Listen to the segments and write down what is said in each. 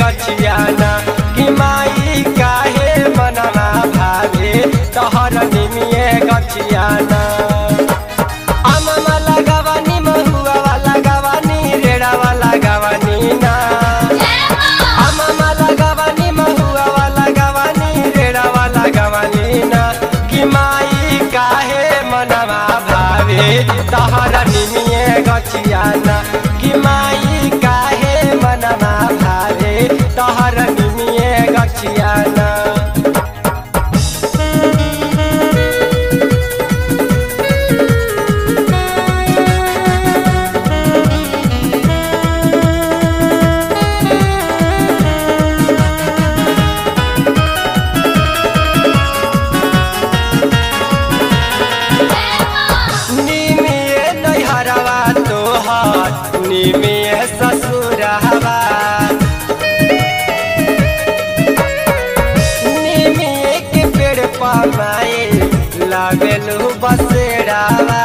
गछियाना कि माई काहे मनवा भावे तोहर निमिये गछियाना। आम वाला गवानी महुआ वाला गवानी रेड़ा वाला गवानी ना। आम वाला गवानी महुआ वाला गवानी रेड़ा वाला गवानी ना कि माई काहे मनवा भावे तोहर निमिये गछियाना कि माई काहे मनवा तोहर निमिये गछियाना। निमिये नैहरवा तोहर निमिये ससुरवा लागलू बसेरावा।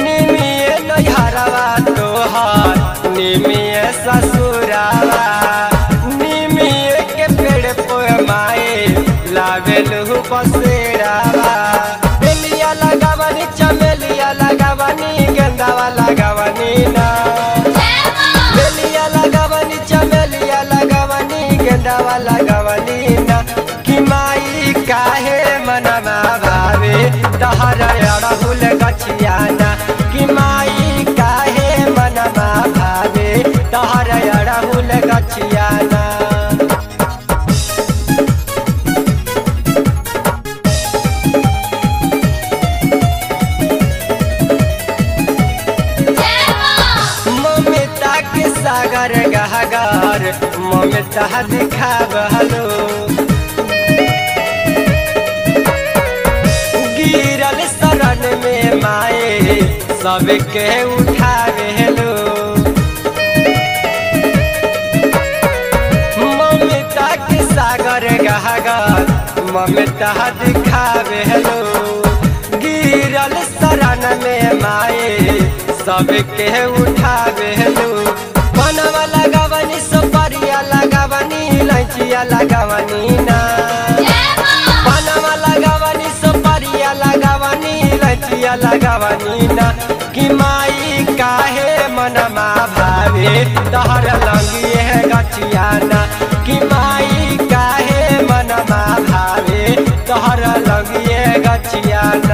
निमिये नैहरवा तोहर निमिये ससुरावा। निमिये के पेड़ पर माए लागलू बसेरावा। बेलिया लगावनी चमेलिया लगावनी गेंदा वाला गवानी ना। बेलिया लगावनी चमेलिया लगावनी गेंदा वाला गवानी ना काहे मनवा भावे तोहर अड़हुल गछियाना कि माई काहे मनवा भावे तोहर अड़हुल गछियाना। ममता के सागर गहगर ममता दिखा बहलो शरण में माए सबके उठा देलो। ममता के सागर गहगर ममता दिखा देलो। गिरल शरण में माए सबके उठा देलो। बनवा लगावनी सुपरिया लगावनी लैचिया लगावनी ना। बनवा लगावनी सुपरिया लगावनी लचिया लगावनी ना कि माई काहे मनवा भावे तोहर लंगिए गछियाना कि माई काहे मनवा भावे तोहर लंगिए गछियाना।